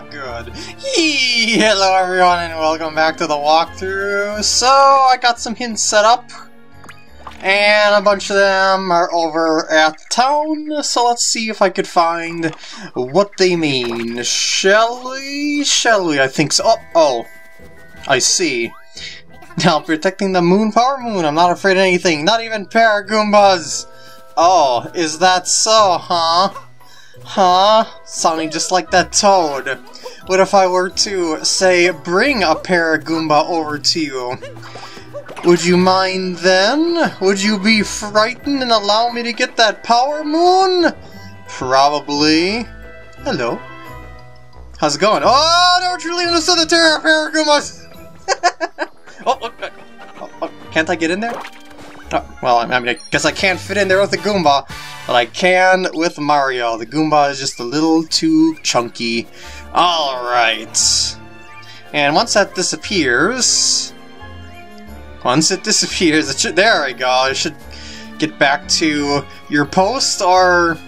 not good. Yee! Hello everyone and welcome back to the walkthrough. So, I got some hints set up, and a bunch of them are over at the town, so let's see if I could find what they mean. Shall we? Shall we? I think so. Oh, I see. Now, protecting the moon, Power Moon, I'm not afraid of anything, not even Paragoombas! Oh, is that so, huh? Huh? Sounding just like that toad. What if I were to, say, bring a Paragoomba over to you? Would you mind then? Would you be frightened and allow me to get that Power Moon? Probably. Hello. How's it going? Oh, I never truly understood the terror of Paragoombas! Oh, can't I get in there? Oh, well, I mean, I guess I can't fit in there with the Goomba, but I can with Mario. The Goomba is just a little too chunky. Alright. And once that disappears... Once it disappears, it should... There we go. It should get back to your post, or...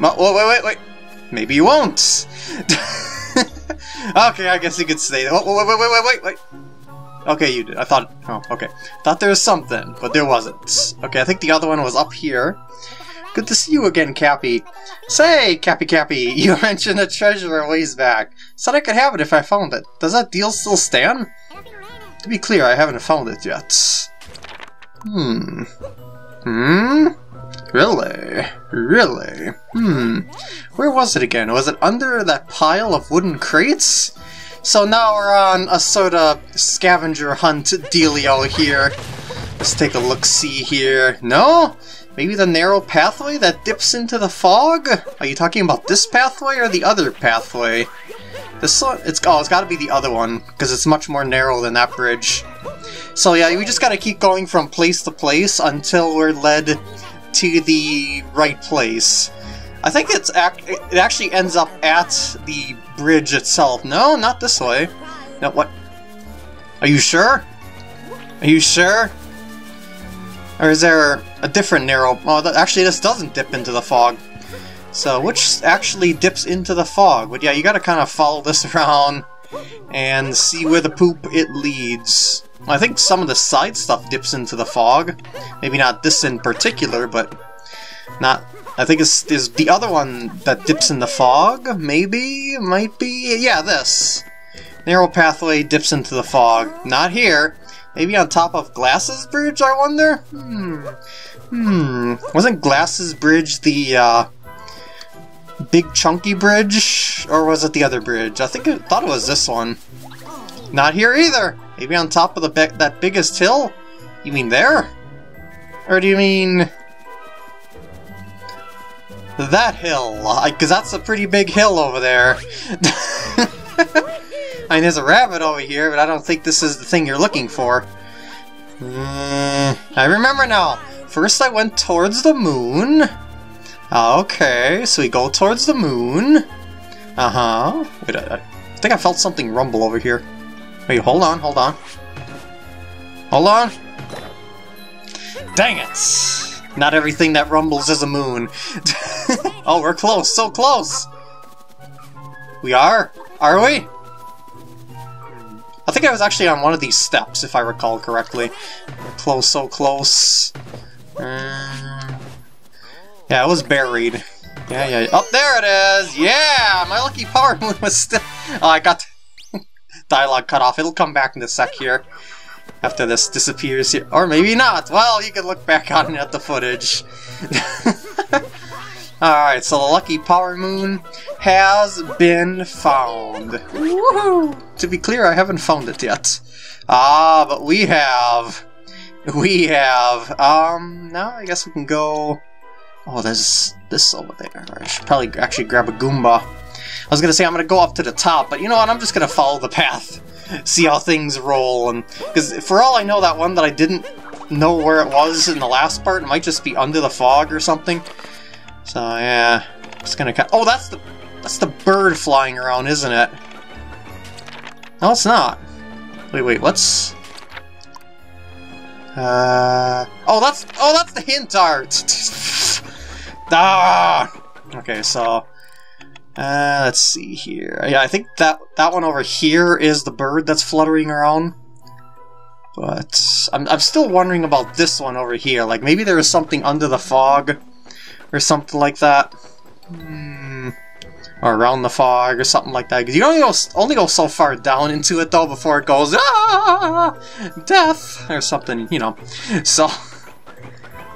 Oh, wait. Maybe you won't. Okay, I guess you could stay there. Oh, wait. Okay, you did. I thought... Oh, okay. Thought there was something, but there wasn't. Okay, I think the other one was up here. Good to see you again, Cappy. Say, Cappy, you mentioned a treasure a ways back. Said I could have it if I found it. Does that deal still stand? To be clear, I haven't found it yet. Really? Where was it again? Was it under that pile of wooden crates? So now we're on a sort of scavenger hunt dealio here. Let's take a look-see here. No? Maybe the narrow pathway that dips into the fog? Are you talking about this pathway or the other pathway? This one? It's gotta be the other one, because it's much more narrow than that bridge. So yeah, we just gotta keep going from place to place until we're led to the right place. I think it actually ends up at the bridge itself. No, not this way. No, what? Are you sure? Or is there a different narrow... Oh, actually, this doesn't dip into the fog. So, which actually dips into the fog? But yeah, you gotta kind of follow this around and see where the poop it leads. I think some of the side stuff dips into the fog. Maybe not this in particular, but... Not... I think it's the other one that dips in the fog, maybe? Might be? Yeah, this. Narrow pathway dips into the fog. Not here. Maybe on top of Glass's Bridge, I wonder? Wasn't Glass's Bridge the, big chunky bridge? Or was it the other bridge? I thought it was this one. Not here either! Maybe on top of that biggest hill? You mean there? Or do you mean... That hill, because that's a pretty big hill over there. I mean, there's a rabbit over here, but I don't think this is the thing you're looking for. I remember now. First I went towards the moon. Okay, so we go towards the moon. Wait, I think I felt something rumble over here. Wait, hold on. Dang it! Not everything that rumbles is a moon. Oh, we're close, so close! We are we? I think I was actually on one of these steps, if I recall correctly. We're close, so close. Yeah, it was buried. Yeah. Oh, there it is! Yeah! My lucky Power Moon was still... Oh, I got dialogue cut off. It'll come back in a sec here. After this disappears here. Or maybe not! Well, you can look back on it at the footage. Alright, so the lucky Power Moon has been found. Woohoo! To be clear, I haven't found it yet. Ah, but we have. Now I guess we can go... Oh, there's this over there. I should probably actually grab a Goomba. I was gonna say I'm gonna go up to the top, but you know what? I'm just gonna follow the path. See how things roll, and because for all I know, that one that I didn't know where it was in the last part, it might just be under the fog or something. So yeah, it's gonna kind. Oh, that's the bird flying around, isn't it? No, it's not. Wait. What's? Oh, that's the hint art. Ah. Okay, so Let's see here. Yeah, I think that one over here is the bird that's fluttering around. But I'm still wondering about this one over here. Like, maybe there is something under the fog or something like that. Or around the fog or something like that. Because you only go so far down into it, though, before it goes, ah, death or something, you know. So,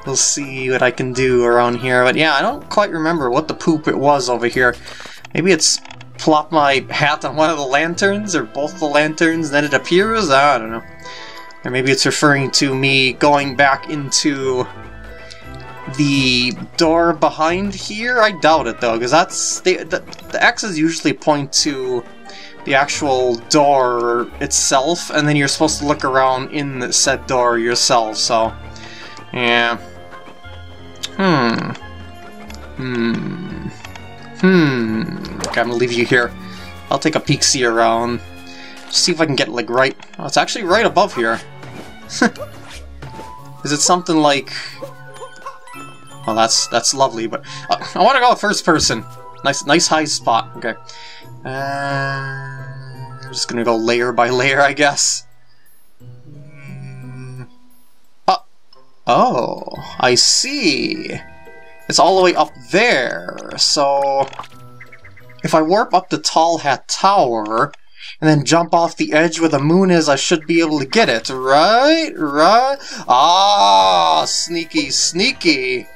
we'll see what I can do around here. But yeah, I don't quite remember what the poop it was over here. Maybe it's plop my hat on one of the lanterns or both the lanterns and then it appears? I don't know. Or maybe it's referring to me going back into the door behind here? I doubt it, though, because that's... The X's usually point to the actual door itself, and then you're supposed to look around in the said door yourself, so... Yeah. Okay, I'm gonna leave you here. I'll take a peek-see around. See if I can get, like, right... Oh, it's actually right above here. Is it something like... Well, that's lovely, but... I want to go first person. Nice high spot. Okay. I'm just gonna go layer by layer, I guess. Oh, I see. It's all the way up there. So... If I warp up the Tall Hat Tower... and then jump off the edge where the moon is, I should be able to get it, right? Right? Ah, sneaky, sneaky.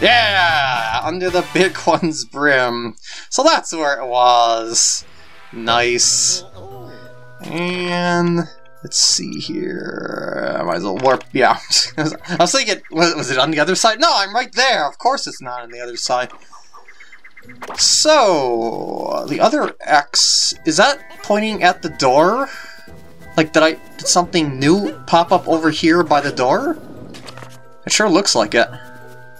Yeah, under the big one's brim. So that's where it was. Nice. And... let's see here... I might as well warp... yeah. I was thinking, was it on the other side? No, I'm right there! Of course it's not on the other side. So, the other X, is that pointing at the door? Like, did something new pop up over here by the door? It sure looks like it.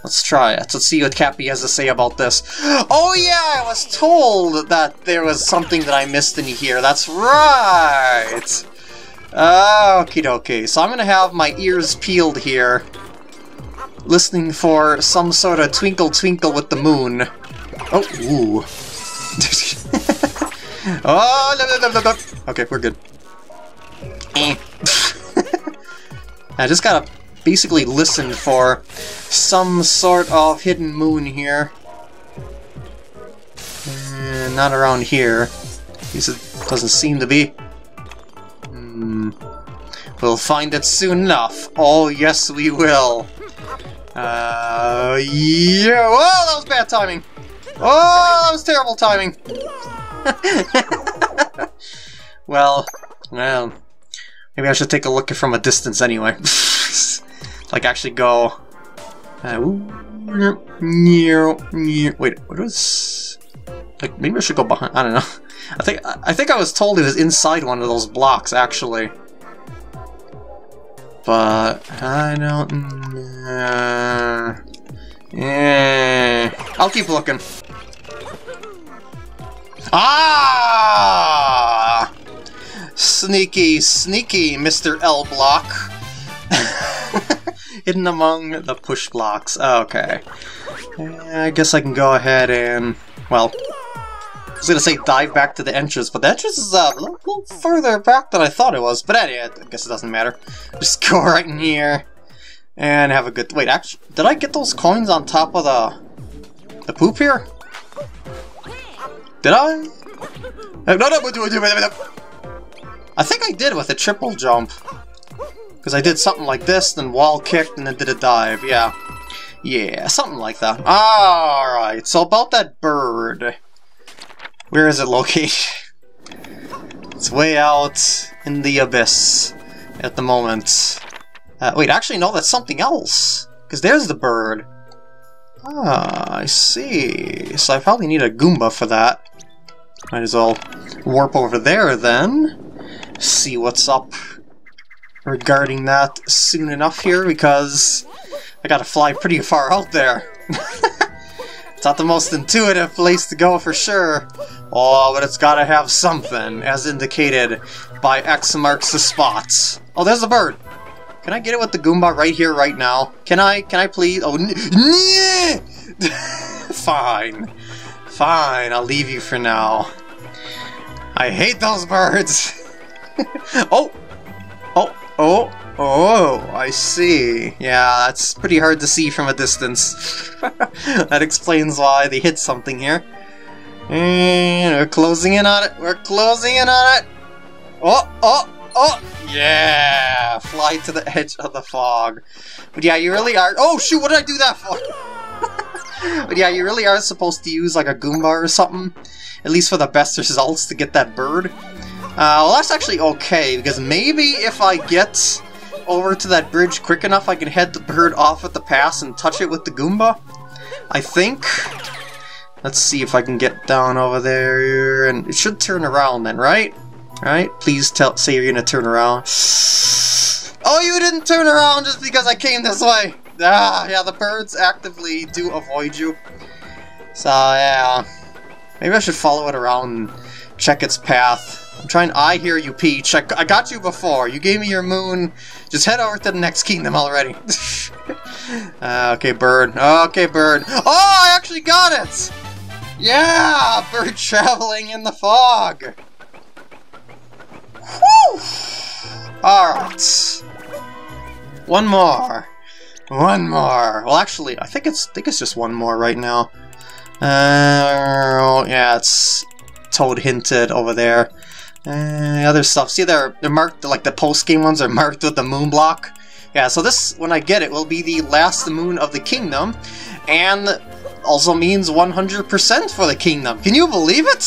Let's try it. Let's see what Cappy has to say about this. Oh yeah, I was told that there was something that I missed in here. That's right! Okie dokie. So I'm gonna have my ears peeled here, listening for some sort of twinkle twinkle with the moon. Oh, ooh. Oh, no. Okay, we're good. I just gotta basically listen for some sort of hidden moon here. Not around here. At least it doesn't seem to be. We'll find it soon enough. Oh, yes, we will. Yeah. Oh, that was bad timing. Oh, that was terrible timing! Well, maybe I should take a look from a distance anyway. Like, actually go... wait, what was... Like, maybe I should go behind... I don't know. I think I was told it was inside one of those blocks, actually. But... I don't... I'll keep looking. Ah! Sneaky, sneaky, Mr. L Block. Hidden among the push blocks. Okay. I guess I can go ahead and... Well, I was gonna say dive back to the entrance, but the entrance is a little further back than I thought it was. But anyway, I guess it doesn't matter. Just go right in here. And have a good... Wait, actually, did I get those coins on top of the poop here? Did I? No. I think I did with a triple jump. Because I did something like this, then wall kicked, and then did a dive, yeah. Yeah, something like that. Alright, so about that bird. Where is it located? It's way out in the abyss at the moment. Wait, actually, no, that's something else. Because there's the bird. Ah, I see. So I probably need a Goomba for that. Might as well warp over there, then. See what's up regarding that soon enough here, because I gotta fly pretty far out there. It's not the most intuitive place to go, for sure. Oh, but it's gotta have something, as indicated by X marks the spots. Oh, there's the bird! Can I get it with the Goomba right here, right now? Can I please? Oh, fine. Fine, I'll leave you for now. I hate those birds! Oh! Oh! Oh! Oh! I see. Yeah, that's pretty hard to see from a distance. That explains why they hit something here. And we're closing in on it! We're closing in on it! Oh! Oh! Oh! Yeah! Fly to the edge of the fog. But yeah, you really are— oh shoot, what did I do that for? But yeah, you really are supposed to use like a Goomba or something, at least for the best results, to get that bird. Well, that's actually okay, because maybe if I get over to that bridge quick enough, I can head the bird off at the pass and touch it with the Goomba, I think. Let's see if I can get down over there, and it should turn around then, right? Alright, please say you're gonna turn around. Oh, you didn't turn around just because I came this way! Ah, yeah, the birds actively do avoid you. So, yeah. Maybe I should follow it around and check its path. I'm trying— I hear you, Peach. I got you before. You gave me your moon. Just head over to the next kingdom already. Okay, bird. Okay, bird. Oh, I actually got it! Yeah! Bird traveling in the fog! Whew! Alright. One more. One more. Well, actually, I think it's just one more right now. Yeah, it's Toad hinted over there. Other stuff. See, they're marked like the post-game ones are marked with the moon block. Yeah, so this, when I get it, will be the last moon of the kingdom, and also means 100% for the kingdom. Can you believe it?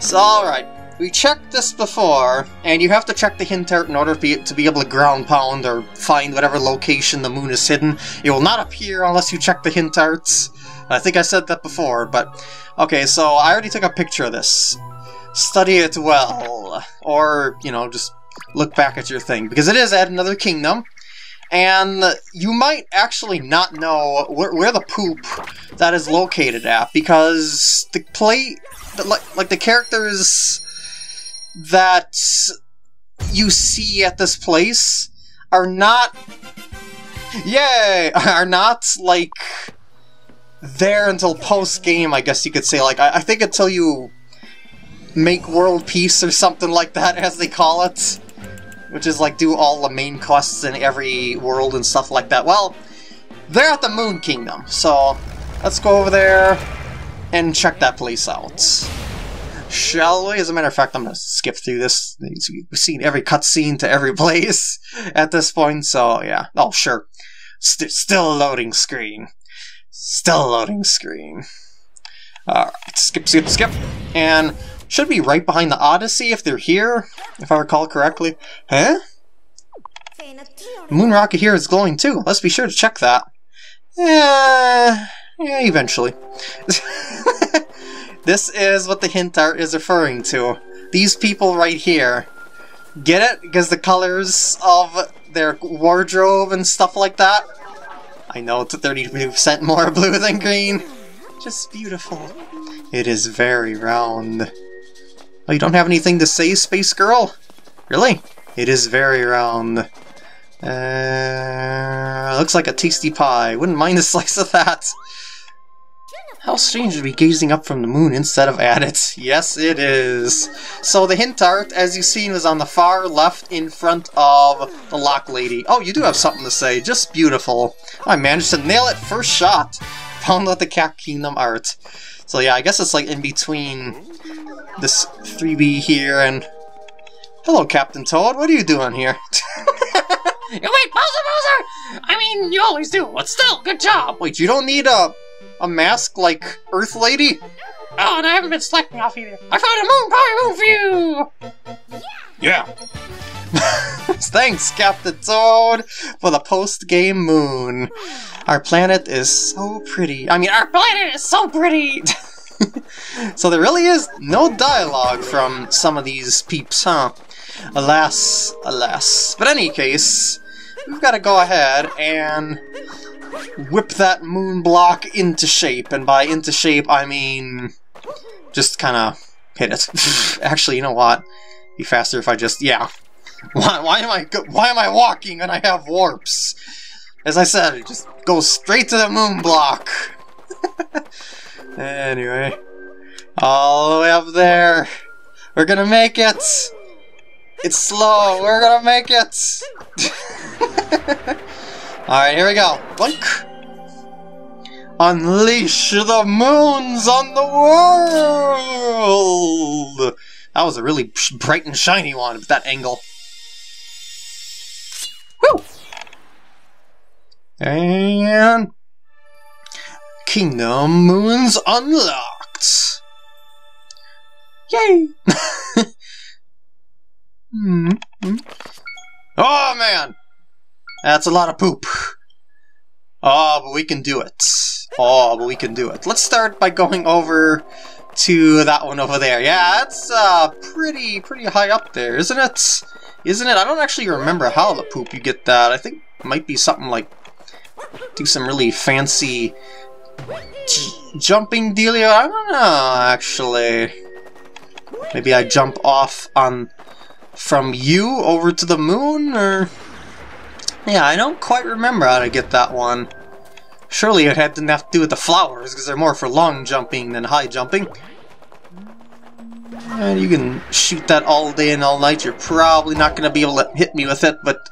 So, all right. We checked this before, and you have to check the hint art in order to be able to ground pound or find whatever location the moon is hidden. It will not appear unless you check the hint arts. I think I said that before, but... okay, so I already took a picture of this. Study it well. Or, you know, just look back at your thing. Because it is at another kingdom, and you might actually not know where the poop that is located at, because the play... like, the characters that you see at this place are not— yay! Are not, like, there until post-game, I guess you could say. Like, I think until you make world peace or something like that, as they call it. Which is, like, do all the main quests in every world and stuff like that. Well, they're at the Moon Kingdom, so let's go over there and check that place out. Shall we? As a matter of fact, I'm going to skip through this. We've seen every cutscene to every place at this point, so yeah. Oh, sure. Still loading screen. Still loading screen. Alright, skip, skip, skip. And should be right behind the Odyssey if they're here, if I recall correctly. Huh? Moon rocket here is glowing too. Let's be sure to check that. Yeah, eventually. This is what the hint art is referring to. These people right here. Get it? Because the colors of their wardrobe and stuff like that. I know it's a 32% more blue than green. Just beautiful. It is very round. Oh, you don't have anything to say, Space Girl? Really? It is very round. Looks like a tasty pie. Wouldn't mind a slice of that. How strange to be gazing up from the moon instead of at it. Yes, it is. So the hint art, as you've seen, was on the far left in front of the Lock Lady. Oh, you do have something to say. Just beautiful. I managed to nail it first shot. Found out the Cap Kingdom art. So yeah, I guess it's like in between this 3B here and... hello, Captain Toad. What are you doing here? Wait, Bowser! I mean, you always do, but still, good job. Wait, you don't need a mask like Earth Lady? Oh, and I haven't been slacking off either. I found a Power Moon for you! Yeah! Thanks, Captain Toad, for the post-game moon. Our planet is so pretty. I mean, our planet is so pretty! So there really is no dialogue from some of these peeps, huh? Alas, alas. But in any case, we've got to go ahead and whip that moon block into shape, and by into shape I mean just kind of hit it. Actually, you know what? Be faster if I just— yeah. Why am I walking when I have warps? As I said, just go straight to the moon block. Anyway, All the way up there. We're gonna make it. It's slow. We're gonna make it. Alright, here we go. Boink. Unleash the moons on the world! That was a really bright and shiny one at that angle. Woo! And... Kingdom Moons unlocked! Yay! Mm-hmm. Oh, man! That's a lot of poop. Oh, but we can do it. Oh, but we can do it. Let's start by going over to that one over there. Yeah, that's pretty high up there, isn't it? Isn't it? I don't actually remember how the poop you get that. I think it might be something like... do some really fancy... jumping dealio? I don't know, actually. Maybe I jump off on... from you over to the moon, or... yeah, I don't quite remember how to get that one. Surely it didn't have to do with the flowers, because they're more for long jumping than high jumping. And you can shoot that all day and all night. You're probably not going to be able to hit me with it, but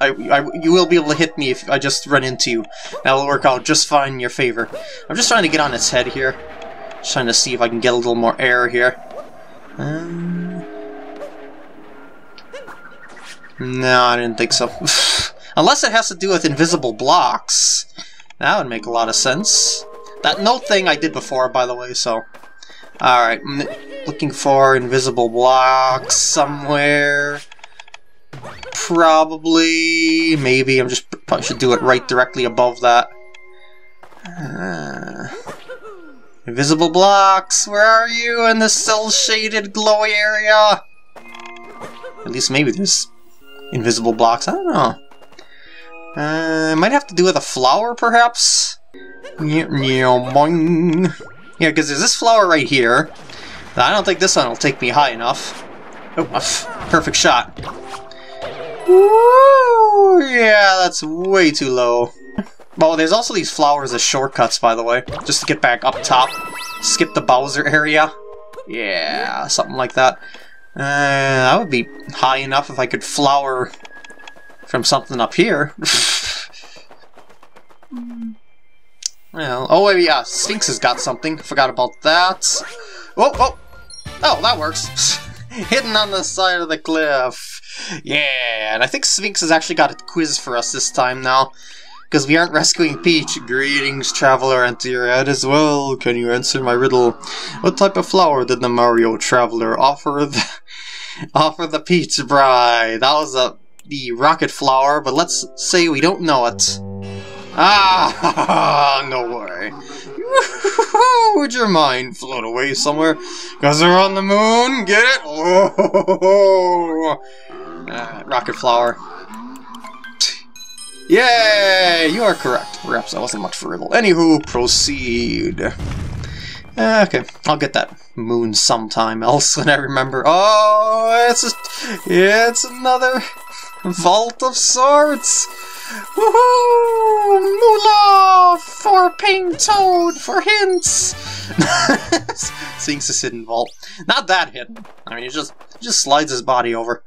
you will be able to hit me if I just run into you. That will work out just fine in your favor. I'm just trying to get on its head here. Just trying to see if I can get a little more air here. No, I didn't think so. Unless it has to do with invisible blocks. That would make a lot of sense. That note thing I did before, by the way, so... alright, looking for invisible blocks somewhere. Probably... maybe, I'm just... probably should do it right directly above that. Invisible blocks, where are you in the cell-shaded glowy area? At least maybe there's invisible blocks, I don't know. It might have to do with a flower, perhaps? Yeah, because there's this flower right here. I don't think this one will take me high enough. Oh, perfect shot. Woo! Yeah, that's way too low. Oh, there's also these flowers as shortcuts, by the way. Just to get back up top. Skip the Bowser area. Yeah, something like that. That would be high enough if I could flower... from something up here. Well, oh yeah, Sphinx has got something. Forgot about that. Oh, oh, oh, that works. Hidden on the Side of the Cliff. Yeah, and I think Sphinx has actually got a quiz for us this time now, because we aren't rescuing Peach. Greetings, traveler, and to your head as well. Can you answer my riddle? What type of flower did the Mario traveler offer the Peach bride? That was a the rocket flower, but let's say we don't know it. Ah, no worry. Would your mind float away somewhere? Because they're on the moon, get it? Oh. Rocket flower. Yay, you are correct. Perhaps that wasn't much for riddle. Anywho, proceed. Okay, I'll get that moon sometime else when I remember. Oh, it's another... vault of sorts! Woohoo! Moolah! For Ping Toad! For hints! Sphynx's Hidden Vault. Not that hidden. I mean, it just slides his body over.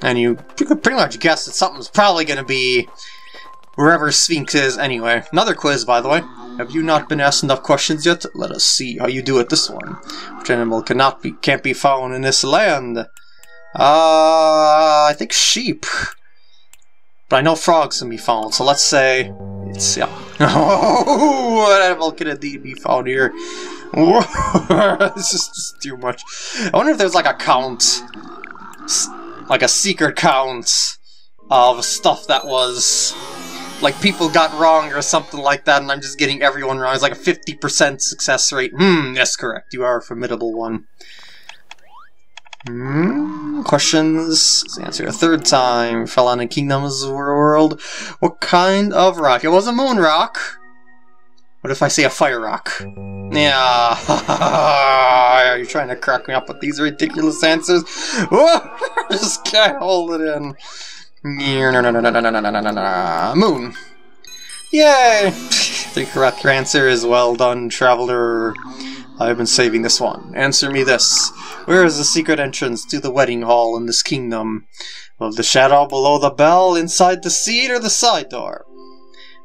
And you could pretty much guess that something's probably gonna be wherever Sphinx is anyway. Another quiz, by the way. Have you not been asked enough questions yet? Let us see how you do at this one. Which animal can't be found in this land? I think sheep. But I know frogs can be found, so let's say... it's, yeah. Oh, what animal can indeed be found here? This is just too much. I wonder if there's like a count. Like a secret count of stuff that was... like people got wrong or something like that, and I'm just getting everyone wrong. It's like a 50% success rate. Yes, correct. You are a formidable one. Questions. Let's answer a third time. Fell on a kingdom's world. What kind of rock? It was a moon rock. What if I say a fire rock? Yeah. You're trying to crack me up with these ridiculous answers. I just can't hold it in. Moon. Yay. The correct answer is well done, traveler. I've been saving this one. Answer me this. Where is the secret entrance to the wedding hall in this kingdom? Above the shadow, below the bell, inside the seat, or the side door?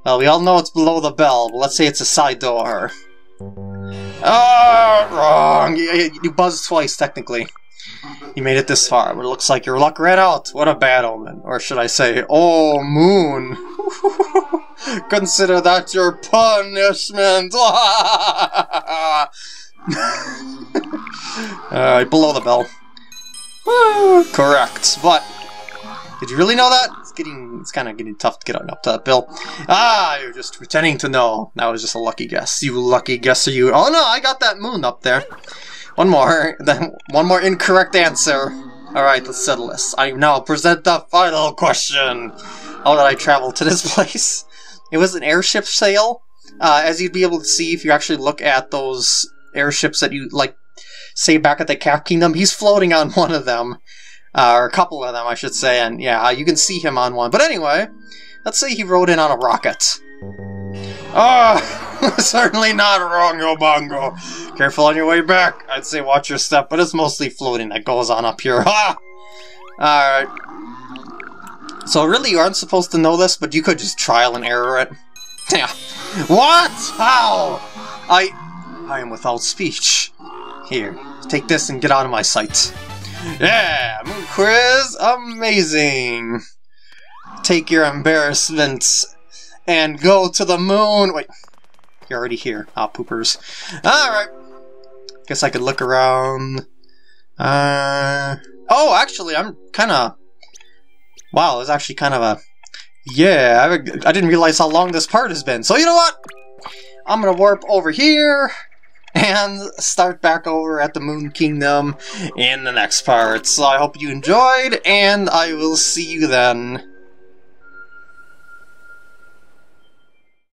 Well, we all know it's below the bell, but let's say it's a side door. Ah, wrong! You buzzed twice, technically. You made it this far, but it looks like your luck ran out. What a bad omen. Or should I say, oh, Moon. Consider that your punishment. Alright, below the bell. Correct, but... did you really know that? It's kind of getting tough to get up to that bill. Ah, you're just pretending to know. That was just a lucky guess. You lucky guesser, you... oh no, I got that moon up there. One more, then one more incorrect answer. Alright, let's settle this. I now present the final question. How did I travel to this place? It was an airship sail. As you'd be able to see if you actually look at those airships that you, like, say back at the Cap Kingdom, he's floating on one of them. Or a couple of them, I should say, and yeah, you can see him on one. But anyway, let's say he rode in on a rocket. Oh, certainly not wrong, Obongo. Careful on your way back. I'd say watch your step, but it's mostly floating that goes on up here. Ha! Alright. So really, you aren't supposed to know this, but you could just trial and error it. Yeah. What? How? I am without speech. Here, take this and get out of my sight. Yeah, Moon Quiz, amazing! Take your embarrassments and go to the moon! Wait, you're already here. Ah, poopers. Alright, guess I could look around. Oh, actually, I'm kind of... wow, it's actually kind of a... yeah, I didn't realize how long this part has been. So you know what? I'm gonna warp over here and start back over at the Moon Kingdom in the next part. So I hope you enjoyed, and I will see you then.